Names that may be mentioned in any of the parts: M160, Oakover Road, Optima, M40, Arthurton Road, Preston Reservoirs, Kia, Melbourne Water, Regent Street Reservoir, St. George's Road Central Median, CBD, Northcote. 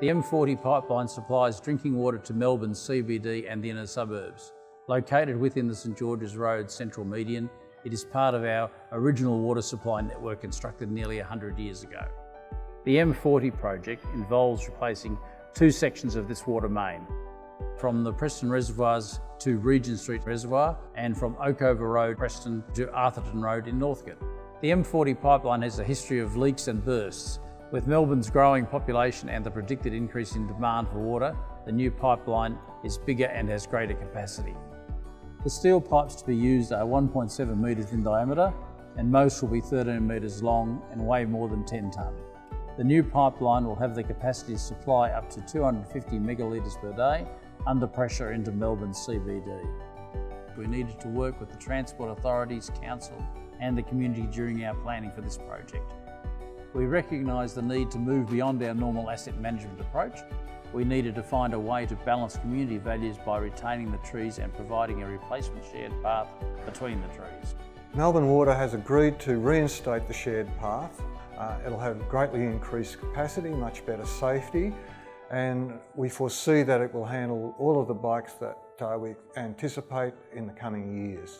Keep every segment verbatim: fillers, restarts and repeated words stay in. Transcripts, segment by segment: The M forty pipeline supplies drinking water to Melbourne's C B D and the inner suburbs. Located within the Saint George's Road Central Median, it is part of our original water supply network constructed nearly one hundred years ago. The M forty project involves replacing two sections of this water main, from the Preston Reservoirs to Regent Street Reservoir and from Oakover Road, Preston to Arthurton Road in Northcote. The M forty pipeline has a history of leaks and bursts. With Melbourne's growing population and the predicted increase in demand for water, the new pipeline is bigger and has greater capacity. The steel pipes to be used are one point seven metres in diameter and most will be thirteen metres long and weigh more than ten tonne. The new pipeline will have the capacity to supply up to two hundred fifty megalitres per day under pressure into Melbourne's C B D. We needed to work with the Transport Authorities, Council and the community during our planning for this project. We recognise the need to move beyond our normal asset management approach. We needed to find a way to balance community values by retaining the trees and providing a replacement shared path between the trees. Melbourne Water has agreed to reinstate the shared path. Uh, it'll have greatly increased capacity, much better safety, and we foresee that it will handle all of the bikes that uh, we anticipate in the coming years.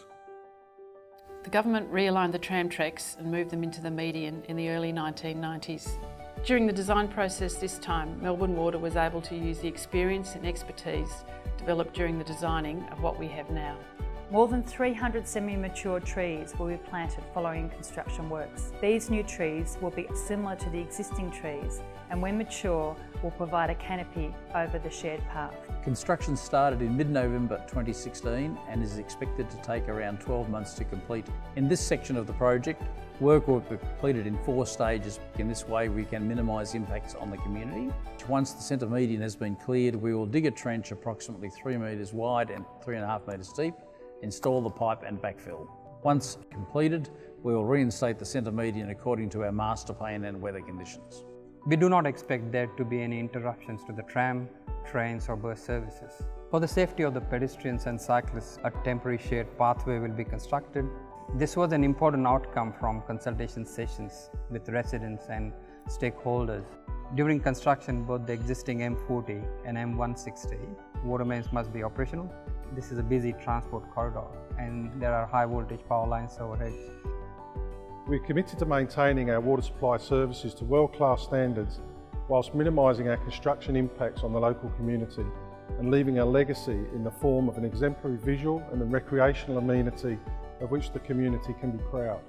The government realigned the tram tracks and moved them into the median in the early nineteen nineties. During the design process this time, Melbourne Water was able to use the experience and expertise developed during the designing of what we have now. More than three hundred semi-mature trees will be planted following construction works. These new trees will be similar to the existing trees and when mature will provide a canopy over the shared path. Construction started in mid-November twenty sixteen and is expected to take around twelve months to complete. In this section of the project, work will be completed in four stages. In this way we can minimise impacts on the community. Once the centre median has been cleared, we will dig a trench approximately three metres wide and three and a half metres deep, install the pipe and backfill. Once completed, we will reinstate the centre median according to our master plan and weather conditions. We do not expect there to be any interruptions to the tram, trains or bus services. For the safety of the pedestrians and cyclists, a temporary shared pathway will be constructed. This was an important outcome from consultation sessions with residents and stakeholders. During construction, both the existing M forty and M one sixty water mains must be operational. This is a busy transport corridor and there are high voltage power lines overhead. We're committed to maintaining our water supply services to world-class standards whilst minimising our construction impacts on the local community and leaving a legacy in the form of an exemplary visual and a recreational amenity of which the community can be proud.